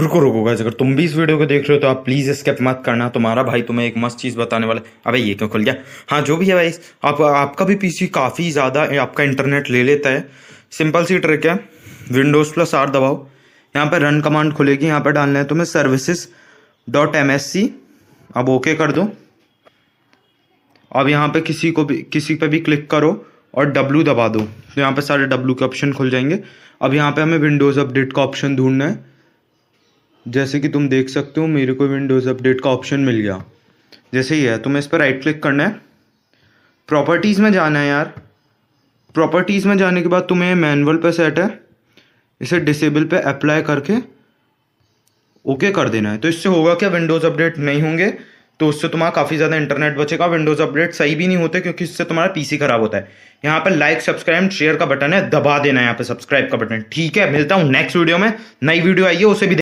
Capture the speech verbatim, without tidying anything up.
रुको रुको गाइस, अगर तुम भी इस वीडियो को देख रहे हो तो आप प्लीज़ स्किप मत करना। तुम्हारा भाई तुम्हें एक मस्त चीज़ बताने वाला है। अबे ये क्यों खुल गया? हाँ जो भी है भाई, आप आपका भी पीसी काफ़ी ज़्यादा आपका इंटरनेट ले लेता है। सिंपल सी ट्रिक है, विंडोज़ प्लस आर दबाओ, यहाँ पर रन कमांड खुलेगी, यहाँ पर डालना है तुम्हें services dot M S C. अब ओके कर दो। अब यहाँ पर किसी को भी किसी पर भी क्लिक करो और डब्लू दबा दो, तो यहाँ पर सारे डब्लू के ऑप्शन खुल जाएंगे। अब यहाँ पर हमें विंडोज़ अपडेट का ऑप्शन ढूंढना है। जैसे कि तुम देख सकते हो मेरे को विंडोज़ अपडेट का ऑप्शन मिल गया। जैसे ही है तुम्हें इस पर राइट क्लिक करना है, प्रॉपर्टीज़ में जाना है यार। प्रॉपर्टीज़ में जाने के बाद तुम्हें मैनुअल पे सेट है, इसे डिसेबल पे अप्लाई करके ओके कर देना है। तो इससे होगा क्या, विंडोज़ अपडेट नहीं होंगे, तो उससे तुम्हारा काफ़ी ज़्यादा इंटरनेट बचेगा। विंडोज़ अपडेट सही भी नहीं होते क्योंकि इससे तुम्हारा पीसी खराब होता है। यहाँ पर लाइक सब्सक्राइब एंड शेयर का बटन है, दबा देना है यहाँ पर सब्सक्राइब का बटन। ठीक है, मिलता हूँ नेक्स्ट वीडियो में। नई वीडियो आई है उसे भी